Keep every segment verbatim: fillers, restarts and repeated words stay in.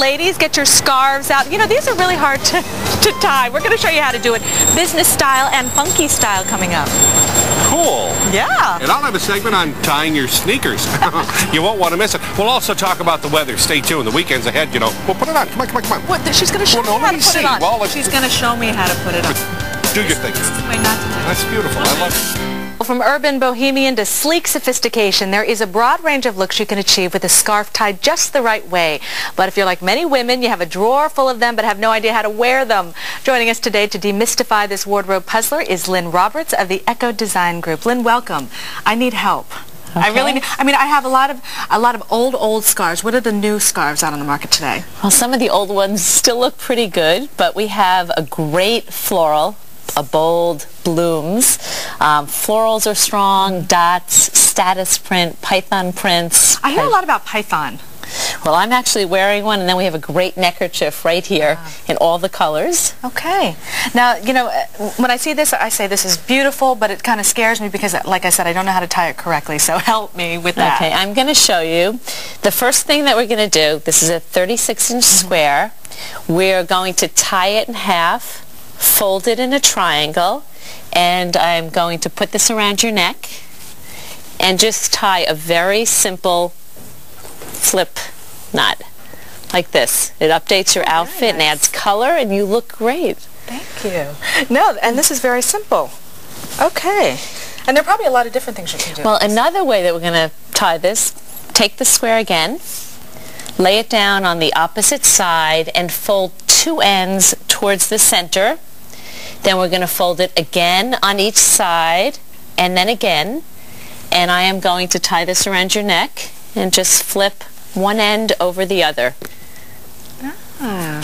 Ladies, get your scarves out. You know, these are really hard to, to tie. We're going to show you how to do it. Business style and funky style coming up. Cool. Yeah. And I'll have a segment on tying your sneakers. You won't want to miss it. We'll also talk about the weather. Stay tuned. The weekend's ahead, you know. Well, put it on. Come on, come on, come on. What, she's going to show well, me no, how to put see. it on. Well, she's going to show me how to put it on. Do your thing. Wait, not to That's beautiful. I love it. From urban bohemian to sleek sophistication, there is a broad range of looks you can achieve with a scarf tied just the right way. But if you're like many women, you have a drawer full of them but have no idea how to wear them. Joining us today to demystify this wardrobe puzzler is Lynn Roberts of the Echo Design Group. Lynn, welcome. I need help. Okay. I really need, I mean, I have a lot of a lot of old, old scarves. What are the new scarves out on the market today? Well, some of the old ones still look pretty good, but we have a great floral, a bold blooms. Um, florals are strong, dots, status print, python prints. I hear a lot about python. Well, I'm actually wearing one, and then we have a great neckerchief right here wow. in all the colors. Okay. Now, you know, when I see this, I say this is beautiful, but it kind of scares me because, like I said, I don't know how to tie it correctly, so help me with that. Okay, I'm going to show you. The first thing that we're going to do, this is a thirty-six inch mm-hmm. square. We're going to tie it in half, fold it in a triangle, and I'm going to put this around your neck and just tie a very simple flip knot like this. It updates your outfit and adds color, and you look great. Thank you. No, and this is very simple. Okay. And there are probably a lot of different things you can do. Well, another way that we're going to tie this, take the square again, lay it down on the opposite side, and fold two ends towards the center. Then we're going to fold it again on each side, and then again. And I am going to tie this around your neck and just flip one end over the other. Ah,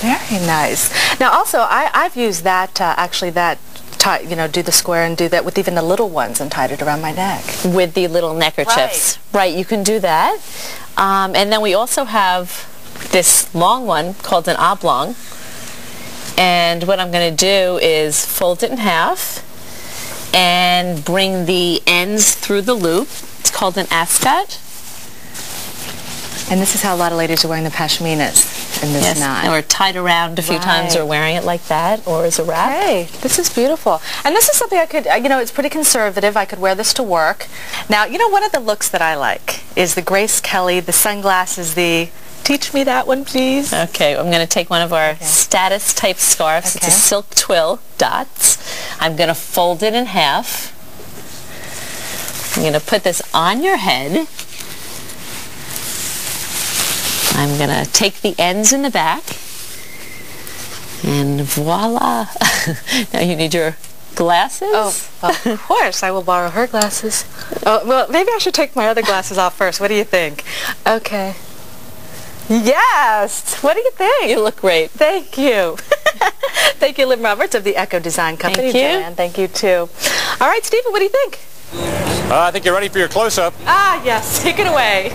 very nice. Now also, I, I've used that, uh, actually that, tie, you know, do the square and do that with even the little ones and tied it around my neck. With the little neckerchiefs. Right, right, you can do that. Um, and then we also have this long one called an oblong. And what I'm going to do is fold it in half and bring the ends through the loop. It's called an ascot. And this is how a lot of ladies are wearing the pashminas in this yes. knot. And we're tied around a few right. times, or wearing it like that, or as a wrap. Okay, this is beautiful. And this is something I could, you know, it's pretty conservative. I could wear this to work. Now, you know, one of the looks that I like is the Grace Kelly, the sunglasses, the... Teach me that one, please. Okay, I'm going to take one of our okay. status type scarves. Okay. It's a silk twill, dots. I'm going to fold it in half. I'm going to put this on your head. I'm going to take the ends in the back. And voila. Now you need your glasses? Oh, well, of course. I will borrow her glasses. Oh, well, maybe I should take my other glasses off first. What do you think? Okay. Yes! What do you think? You look great. Thank you. Thank you, Lynn Roberts of the Echo Design Company. Thank you. Jan, thank you, too. All right, Stephen, what do you think? Uh, I think you're ready for your close-up. Ah, yes. Take it away.